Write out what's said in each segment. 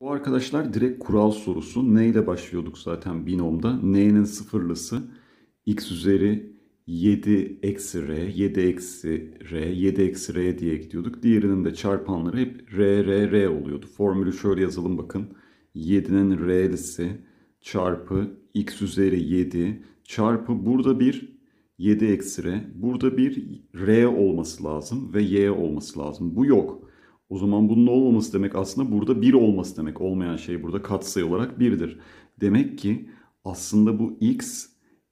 Bu arkadaşlar direkt kural sorusu. N ile başlıyorduk zaten binomda. N'nin sıfırlısı x üzeri 7 eksi r, 7 eksi r, 7 eksi r diye ekliyorduk. Diğerinin de çarpanları hep r, r, r oluyordu. Formülü şöyle yazalım bakın. 7'nin r'lisi çarpı x üzeri 7 çarpı burada bir 7 eksi r. Burada bir r olması lazım ve y olması lazım. Bu yok. O zaman bunun olmaması demek aslında burada 1 olması demek. Olmayan şey burada katsayı olarak 1'dir. Demek ki aslında bu x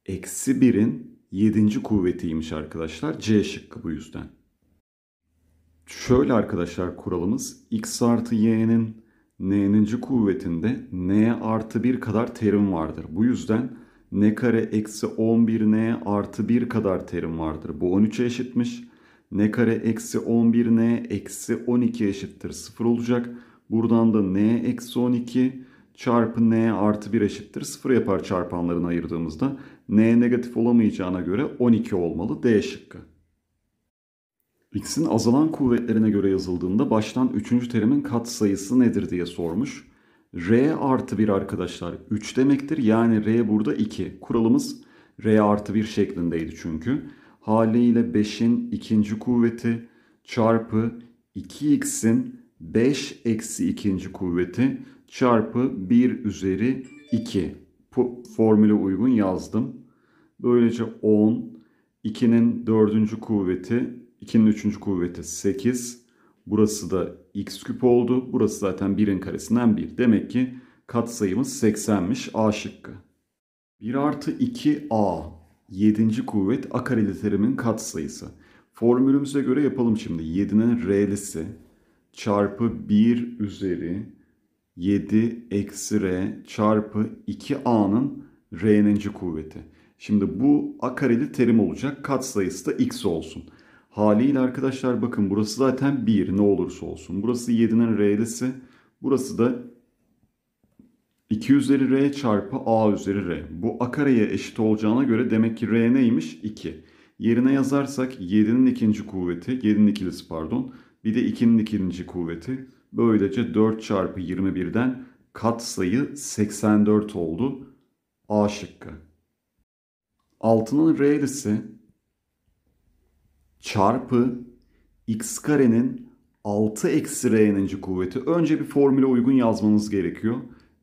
eksi 1'in 7. kuvvetiymiş arkadaşlar. C şıkkı bu yüzden. Şöyle arkadaşlar kuralımız. X artı y'nin n'inci kuvvetinde n artı 1 kadar terim vardır. Bu yüzden n kare eksi 11 n artı 1 kadar terim vardır. Bu 13'e eşitmiş. N kare eksi 11 n eksi 12 eşittir 0 olacak. Buradan da n eksi 12 çarpı n artı 1 eşittir 0 yapar çarpanlarını ayırdığımızda. N negatif olamayacağına göre 12 olmalı. D şıkkı. X'in azalan kuvvetlerine göre yazıldığında baştan 3. terimin katsayısı nedir diye sormuş. R artı 1 arkadaşlar 3 demektir. Yani R burada 2. Kuralımız R artı 1 şeklindeydi çünkü. Haliyle 5'in 2. kuvveti çarpı 2x'in 5 eksi 2. kuvveti çarpı 1 üzeri 2. Bu formüle uygun yazdım. Böylece 10, 2'nin 4. kuvveti, 2'nin 3. kuvveti 8. Burası da x küp oldu. Burası zaten 1'in karesinden 1. Demek ki katsayımız 80'miş. A şıkkı. 1 artı 2a. 7. kuvvet a kareli terimin katsayısı. Formülümüze göre yapalım şimdi. 7'nin r'lisi çarpı 1 üzeri 7 eksi r çarpı 2a'nın r'ninci kuvveti. Şimdi bu a kareli terim olacak. Katsayısı da x olsun. Haliyle arkadaşlar bakın burası zaten 1 ne olursa olsun. Burası 7'nin r'lisi. Burası da 2 üzeri r çarpı a üzeri r. Bu a kareye eşit olacağına göre demek ki r neymiş? 2. Yerine yazarsak 7'nin 2. kuvveti, 7'nin ikilisi pardon. Bir de 2'nin 2. kuvveti. Böylece 4 çarpı 21'den katsayı 84 oldu. A şıkkı. 6'nın r'lisi çarpı x karenin 6 eksi r'ninci kuvveti. Önce bir formüle uygun yazmanız gerekiyor.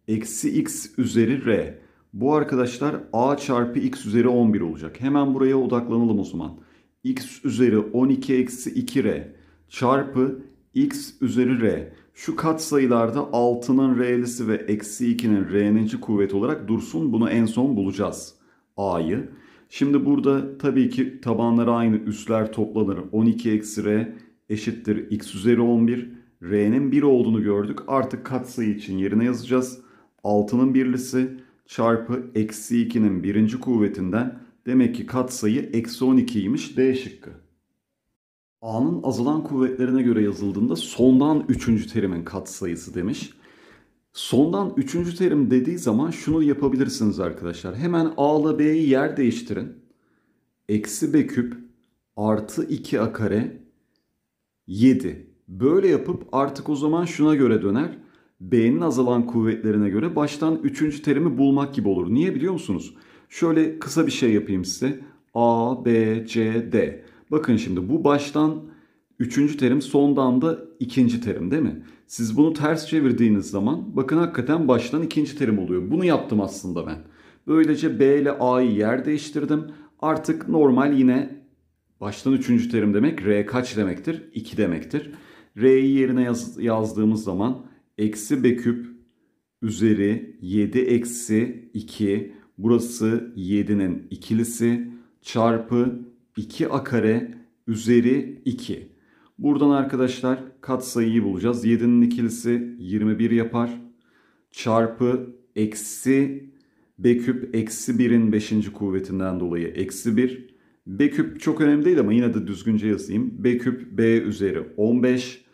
Eksi x üzeri r. Bu arkadaşlar a çarpı x üzeri 11 olacak. Hemen buraya odaklanalım o zaman. X üzeri 12 eksi 2r çarpı x üzeri r. Şu katsayılarda 6'nın r'lisi ve eksi 2'nin r'ninci kuvveti olarak dursun. Bunu en son bulacağız. A'yı. Şimdi burada tabii ki tabanları aynı. Üstler toplanır. 12 eksi r eşittir x üzeri 11. R'nin 1 olduğunu gördük. Artık katsayı için yerine yazacağız. 6'nın birlisi çarpı eksi 2'nin 1. kuvvetinden demek ki katsayı eksi 12'ymiş. D şıkkı. A'nın azalan kuvvetlerine göre yazıldığında sondan 3. terimin katsayısı demiş. Sondan 3. terim dediği zaman şunu yapabilirsiniz arkadaşlar. Hemen A'la B'yi yer değiştirin. Eksi B küp artı 2A kare 7. Böyle yapıp artık o zaman şuna göre döner. B'nin azalan kuvvetlerine göre baştan 3. terimi bulmak gibi olur. Niye biliyor musunuz? Şöyle kısa bir şey yapayım size. A, B, C, D. Bakın şimdi bu baştan 3. terim, sondan da 2. terim değil mi? Siz bunu ters çevirdiğiniz zaman bakın hakikaten baştan 2. terim oluyor. Bunu yaptım aslında ben. Böylece B ile A'yı yer değiştirdim. Artık normal yine baştan 3. terim demek R kaç demektir? 2 demektir. R'yi yerine yazdığımız zaman eksi b küp üzeri 7 eksi 2 burası 7'nin ikilisi çarpı 2 a kare üzeri 2. Buradan arkadaşlar katsayıyı bulacağız. 7'nin ikilisi 21 yapar çarpı eksi b küp eksi 1'in 5. kuvvetinden dolayı eksi 1. B küp çok önemli değil ama yine de düzgünce yazayım. B küp b üzeri 15.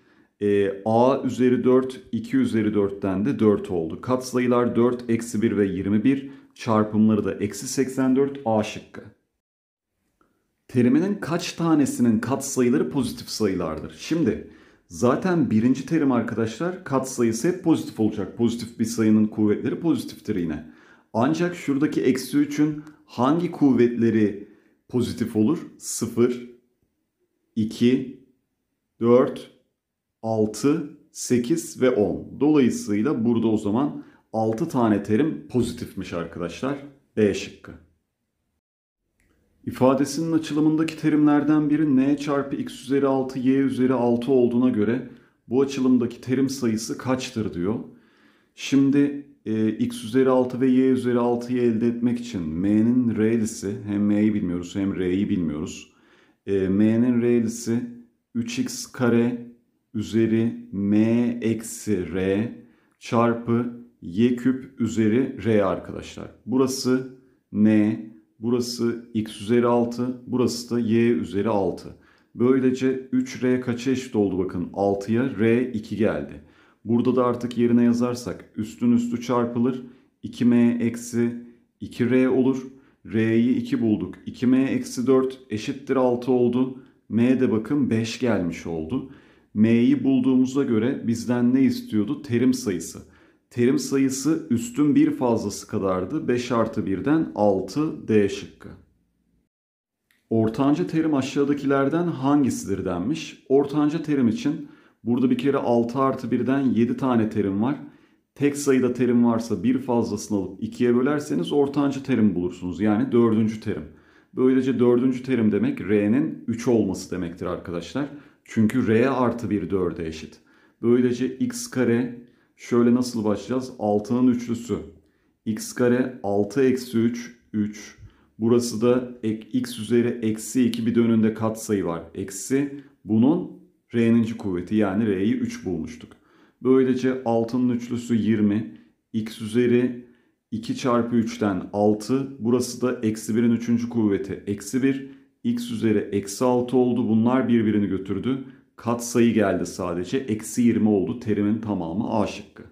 A üzeri 4, 2 üzeri 4'ten de 4 oldu. Katsayılar 4, eksi 1 ve 21. Çarpımları da eksi 84. A şıkkı. Teriminin kaç tanesinin katsayıları pozitif sayılardır? Şimdi Zaten birinci terim arkadaşlar katsayısı hep pozitif olacak. Pozitif bir sayının kuvvetleri pozitiftir yine. Ancak şuradaki eksi 3'ün hangi kuvvetleri pozitif olur? 0, 2, 4, 6, 8 ve 10. Dolayısıyla burada o zaman 6 tane terim pozitifmiş arkadaşlar. B şıkkı. İfadesinin açılımındaki terimlerden biri n çarpı x üzeri 6 y üzeri 6 olduğuna göre bu açılımdaki terim sayısı kaçtır diyor. Şimdi x üzeri 6 ve y üzeri 6'yı elde etmek için m'nin re'lisi, hem m'yi bilmiyoruz hem r'yi bilmiyoruz. M'nin re'lisi 3x kare üzeri m eksi r çarpı y küp üzeri r arkadaşlar. Burası n, burası x üzeri 6, burası da y üzeri 6. Böylece 3r kaça eşit oldu bakın? 6'ya r 2 geldi. Burada da artık yerine yazarsak üstün üstü çarpılır. 2m eksi 2r olur. R'yi 2 bulduk. 2m eksi 4 eşittir 6 oldu. M de bakın 5 gelmiş oldu. M'yi bulduğumuza göre bizden ne istiyordu? Terim sayısı. Terim sayısı üstün bir fazlası kadardı. 5 artı 1'den 6 D şıkkı. Ortanca terim aşağıdakilerden hangisidir denmiş. Ortanca terim için burada bir kere 6 artı 1'den 7 tane terim var. Tek sayıda terim varsa bir fazlasını alıp 2'ye bölerseniz ortanca terim bulursunuz. Yani 4. terim. Böylece 4. terim demek R'nin 3 olması demektir arkadaşlar. Çünkü R artı 1 4'e eşit. Böylece x kare şöyle nasıl başlayacağız? 6'nın üçlüsü. X kare 6 eksi 3 3. Burası da x üzeri eksi 2 bir de önünde katsayı var. Eksi bunun R'nin kuvveti yani R'yi 3 bulmuştuk. Böylece 6'nın üçlüsü 20. X üzeri 2 çarpı 3'ten 6. Burası da eksi 1'in 3. kuvveti eksi 1. X üzeri eksi 6 oldu. Bunlar birbirini götürdü. Katsayı geldi sadece. Eksi 20 oldu. Terimin tamamı A şıkkı.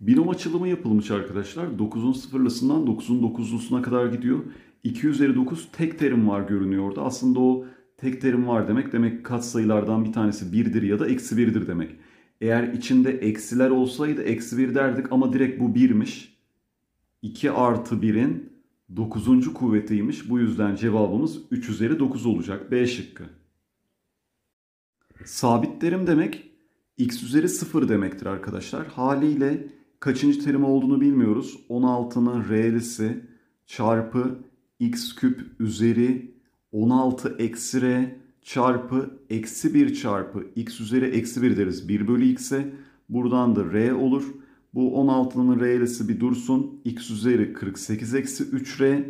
Binom açılımı yapılmış arkadaşlar. 9'un sıfırlısından 9'un 9'lusuna kadar gidiyor. 2 üzeri 9 tek terim var görünüyordu. Aslında o tek terim var demek. Demek ki katsayılardan bir tanesi 1'dir ya da eksi 1'dir demek. Eğer içinde eksiler olsaydı eksi 1 derdik ama direkt bu 1'miş. 2 artı 1'in 9. kuvvetiymiş. Bu yüzden cevabımız 3 üzeri 9 olacak. B şıkkı. Sabit terim demek x üzeri 0 demektir arkadaşlar. Haliyle kaçıncı terim olduğunu bilmiyoruz. 16'nın r'lisi çarpı x küp üzeri 16 eksi r çarpı eksi 1 çarpı x üzeri eksi 1 deriz. 1 bölü x'e buradan da r olur. Bu 16'nın r'lisi bir dursun. X üzeri 48 eksi 3r.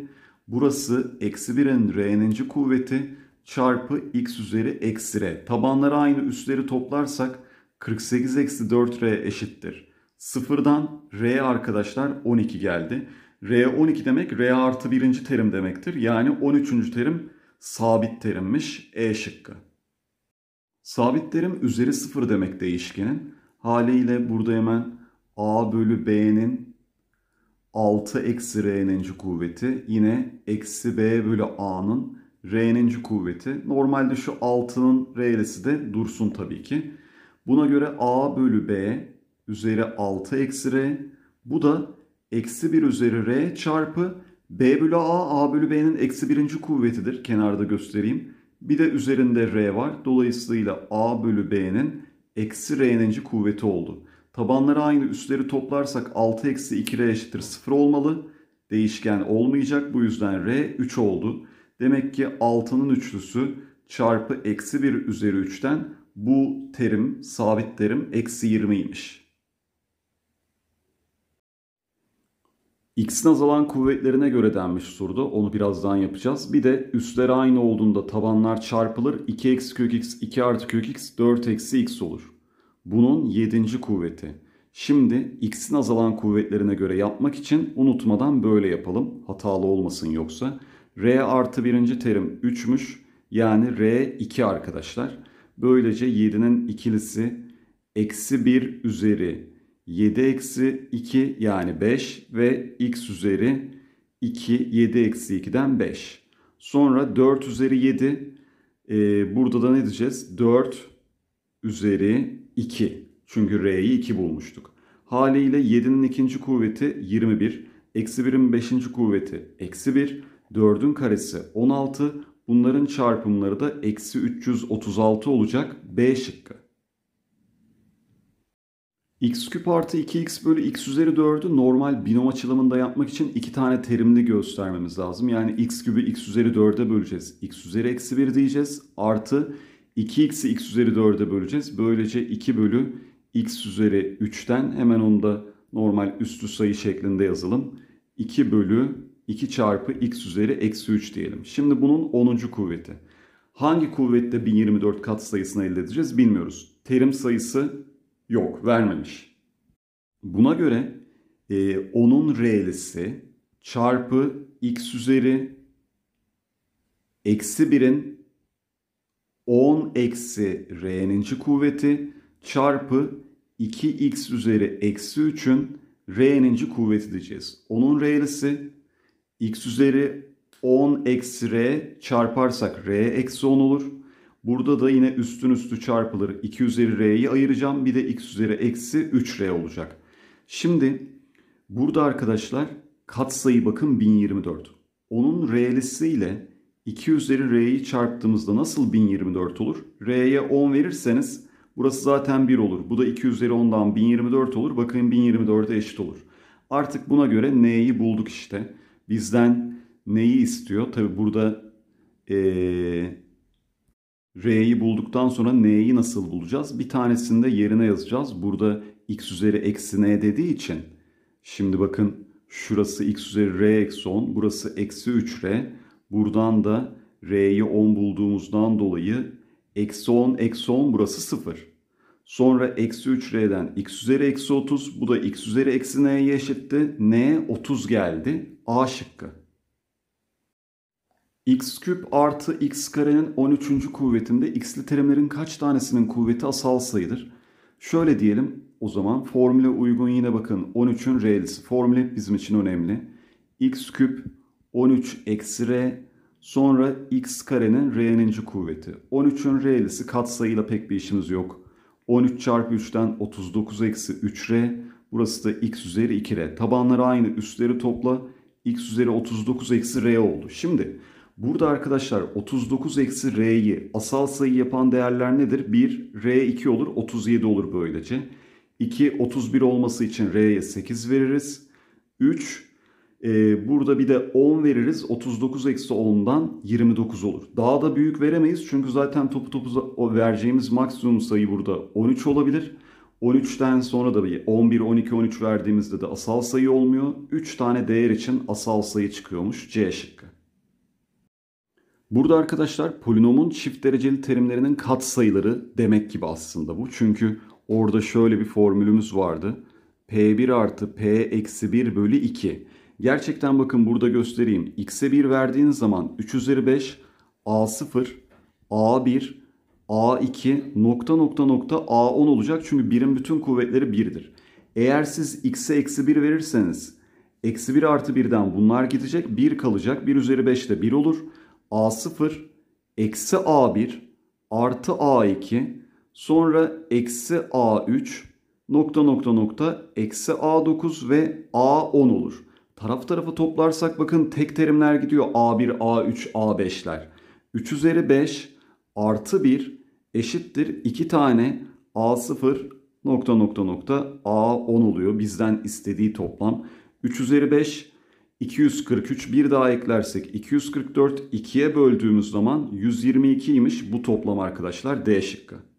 Burası eksi 1'in r'nin kuvveti çarpı x üzeri eksi r. Tabanları aynı üstleri toplarsak 48 eksi 4r eşittir. Sıfırdan r arkadaşlar 12 geldi. R 12 demek r artı 1. terim demektir. Yani 13. terim sabit terimmiş. E şıkkı. Sabit terim üzeri 0 demek değişkenin. Haliyle burada hemen a bölü b'nin 6 eksi r'nin kuvveti. Yine eksi b bölü a'nın r'nin kuvveti. Normalde şu 6'nın r'lisi de dursun tabii ki. Buna göre a bölü b üzeri 6 eksi r. Bu da eksi 1 üzeri r çarpı b bölü a. A bölü b'nin eksi 1. kuvvetidir. Kenarda göstereyim. Bir de üzerinde r var. Dolayısıyla a bölü b'nin eksi r'nin kuvveti oldu. Tabanları aynı üstleri toplarsak 6 eksi 2r eşittir 0 olmalı. Değişken olmayacak. Bu yüzden r 3 oldu. Demek ki 6'nın üçlüsü çarpı eksi 1 üzeri 3'ten bu terim, sabit terim eksi 20'ymiş. X'in azalan kuvvetlerine göre denmiş soruda. Onu birazdan yapacağız. Bir de üstler aynı olduğunda tabanlar çarpılır. 2 eksi kök x, 2 artı kök x, 4 eksi x olur. Bunun 7. kuvveti. Şimdi x'in azalan kuvvetlerine göre yapmak için unutmadan böyle yapalım. Hatalı olmasın yoksa. R artı 1. terim 3'müş. Yani R 2 arkadaşlar. Böylece 7'nin ikilisi eksi 1 üzeri 7 eksi 2 yani 5 ve x üzeri 2 7 eksi 2'den 5. Sonra 4 üzeri 7 burada da ne diyeceğiz? 4 üzeri 2. Çünkü R'yi 2 bulmuştuk. Haliyle 7'nin ikinci kuvveti 21. Eksi 1'in 5. kuvveti eksi 1. 4'ün karesi 16. Bunların çarpımları da eksi 336 olacak. B şıkkı. X küp artı 2x bölü x üzeri 4'ü normal binom açılımında yapmak için 2 tane terimli göstermemiz lazım. Yani x kübü x üzeri 4'e böleceğiz. X üzeri eksi 1 diyeceğiz. Artı 2x'i x üzeri 4'e böleceğiz. Böylece 2 bölü x üzeri 3'ten hemen onu da normal üstü sayı şeklinde yazalım. 2 bölü 2 çarpı x üzeri eksi 3 diyelim. Şimdi bunun 10. kuvveti. Hangi kuvvette 1024 katsayısını elde edeceğiz bilmiyoruz. Terim sayısı yok, vermemiş. Buna göre 10'un r'lisi çarpı x üzeri eksi 1'in 10 eksi r'nin kuvveti çarpı 2x üzeri eksi 3'ün r'nin kuvveti diyeceğiz. 10'un r'lisi x üzeri 10 eksi r çarparsak r eksi 10 olur. Burada da yine üstün üstü çarpılır. 2 üzeri r'yi ayıracağım. Bir de x üzeri eksi 3r olacak. Şimdi burada arkadaşlar katsayı bakın 1024. Onun r'lisiyle 2 üzeri r'yi çarptığımızda nasıl 1024 olur? R'ye 10 verirseniz burası zaten 1 olur. Bu da 2 üzeri 10'dan 1024 olur. Bakın 1024'e eşit olur. Artık buna göre n'yi bulduk işte. Bizden neyi istiyor? Tabi burada R'yi bulduktan sonra n'yi nasıl bulacağız? Bir tanesini de yerine yazacağız. Burada x üzeri eksi n dediği için. Şimdi bakın şurası x üzeri r eksi 10. Burası eksi 3r. Buradan da r'yi 10 bulduğumuzdan dolayı eksi 10 eksi 10 burası 0. Sonra eksi 3r'den x üzeri eksi 30. Bu da x üzeri eksi n'ye eşitti. N 30 geldi. A şıkkı. X küp artı x karenin 13. kuvvetinde x'li terimlerin kaç tanesinin kuvveti asal sayıdır? Şöyle diyelim o zaman, formüle uygun yine bakın 13'ün r'lisi. Formül bizim için önemli. X küp 13 eksi r, sonra x karenin r'nin kuvveti. 13'ün r'lisi, katsayıyla pek bir işimiz yok. 13 çarpı 3'ten 39 eksi 3r, burası da x üzeri 2r. Tabanları aynı, üstleri topla, x üzeri 39 eksi r oldu. Şimdi burada arkadaşlar 39 eksi r'yi asal sayı yapan değerler nedir? 1, r 2 olur, 37 olur böylece. 2, 31 olması için r'ye 8 veririz. 3, burada bir de 10 veririz. 39 eksi 10'dan 29 olur. Daha da büyük veremeyiz çünkü zaten topu topu vereceğimiz maksimum sayı burada 13 olabilir. 13'ten sonra da 11, 12, 13 verdiğimizde de asal sayı olmuyor. 3 tane değer için asal sayı çıkıyormuş. C şıkkı. Burada arkadaşlar polinomun çift dereceli terimlerinin katsayıları demek gibi aslında bu. Çünkü orada şöyle bir formülümüz vardı. P1 artı P-1 bölü 2. Gerçekten bakın burada göstereyim. X'e 1 verdiğiniz zaman 3 üzeri 5, A0, A1, A2, nokta nokta nokta A10 olacak. Çünkü 1'in bütün kuvvetleri 1'dir. Eğer siz X'e eksi 1 verirseniz, eksi 1 artı 1'den bunlar gidecek. 1 kalacak. 1 üzeri 5 de 1 olur. A0 eksi A1 artı A2, sonra eksi A3 nokta nokta nokta eksi A9 ve A10 olur. Taraf tarafa toplarsak bakın tek terimler gidiyor. A1, A3, A5'ler. 3 üzeri 5 artı 1 eşittir 2 tane A0 nokta nokta nokta A10 oluyor. Bizden istediği toplam 3 üzeri 5 243, bir daha eklersek 244, 2'ye böldüğümüz zaman 122'ymiş bu toplam arkadaşlar. D şıkkı.